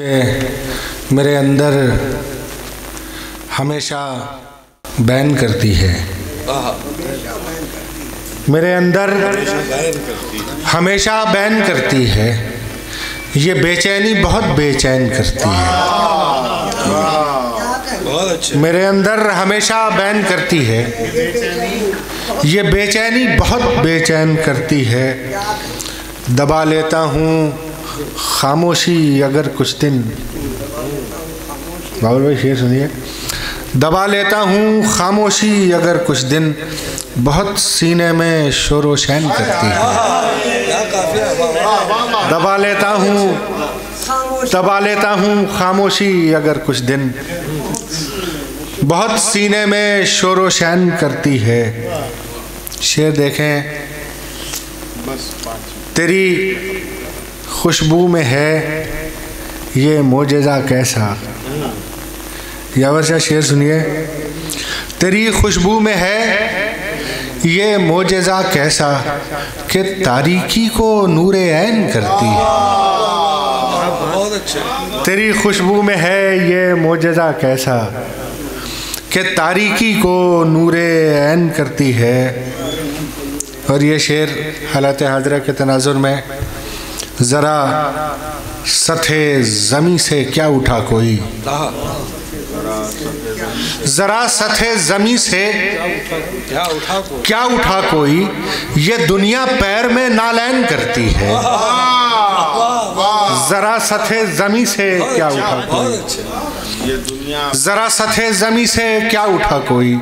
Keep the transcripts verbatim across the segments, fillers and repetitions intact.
कि मेरे अंदर हमेशा बैन करती है, मेरे अंदर हमेशा बैन करती है, ये बेचैनी बहुत बेचैन करती है। मेरे अंदर हमेशा बैन करती है, ये बेचैनी बहुत बेचैन करती है। दबा लेता हूँ खामोशी अगर कुछ दिन, बाबर भाई शेर सुनिए। दबा लेता हूँ खामोशी अगर कुछ दिन, बहुत सीने में शोर व शैन करती है। दबा लेता हूँ दबा लेता हूँ खामोशी अगर कुछ दिन, बहुत सीने में शोर व शैन करती है। शेर देखें, तेरी खुशबू में है ये मोजेज़ा कैसा। यावर शाह शेर सुनिए, तेरी खुशबू में है ये मोजेज़ा कैसा कि तारीकी को नूरे ऐन करती है। तेरी खुशबू में है ये मोजेज़ा कैसा कि तारीकी को नूरे ऐन करती है। और ये शेर हालात हाजरा के तनाजुर में, ज़रा सतहे ज़मीं से क्या उठा कोई, ज़रा सतह ज़मीं से क्या उठा कोई, ये दुनिया पैर में नालैन करती है। ज़रा सतह ज़मीं से क्या उठा कोई, ज़रा सतह ज़मीं से क्या उठा कोई,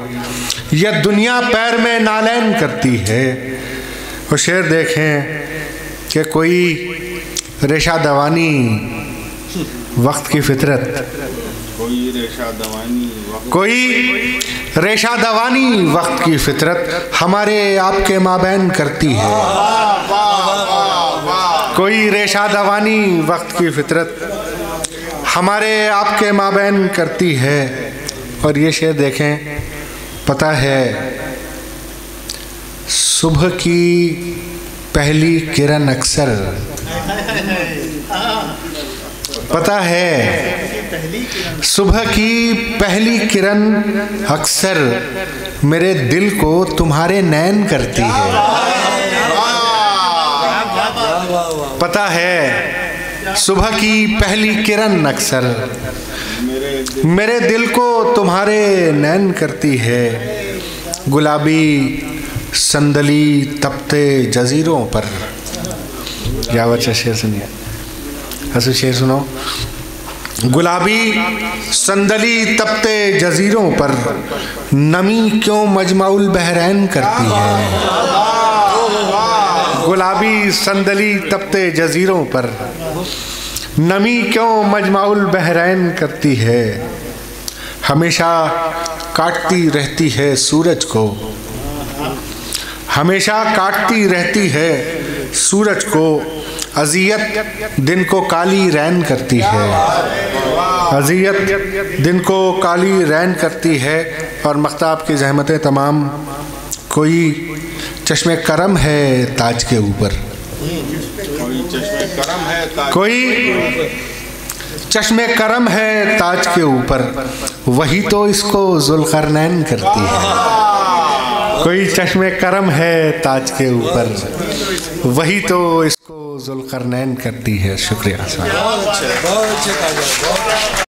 ये दुनिया पैर में नालैन करती है। और शेर देखें कि कोई रेशा दवानी वक्त की फितरत, कोई रेशा दवानी कोई रेशा दवानी वक्त की फितरत हमारे आपके माबैन करती है। कोई रेशा दवानी वक्त की फितरत हमारे आपके माबैन करती है। और ये शेर देखें, पता है सुबह की पहली किरण अक्सर, पता है सुबह की पहली किरण अक्सर मेरे दिल को तुम्हारे नैन करती है। पता है सुबह की पहली किरण अक्सर मेरे दिल को तुम्हारे नैन करती है। गुलाबी संदली तपते जजीरों पर, क्या बच्चा शेर सुनिए, ऐसे शेर सुनो। गुलाबी संदली तपते जजीरों पर नमी क्यों मजमाउल बहरैन करती है। गुलाबी संदली तपते जजीरों पर नमी क्यों मजमाउल बहरैन करती है। हमेशा काटती रहती है सूरज को, हमेशा काटती रहती है सूरज को, अज़ियत दिन को काली रैन करती है। अज़ियत दिन को काली रैन करती है। और मकताब की जहमतें तमाम, कोई चश्मे करम है ताज के ऊपर, कोई चश्मे करम है ताज के ऊपर, वही तो इसको ज़ुल्क़र्नैन करती है। कोई चश्मे करम है ताज के ऊपर, वही तो ज़ुल्क़र्नैन करती है। शुक्रिया।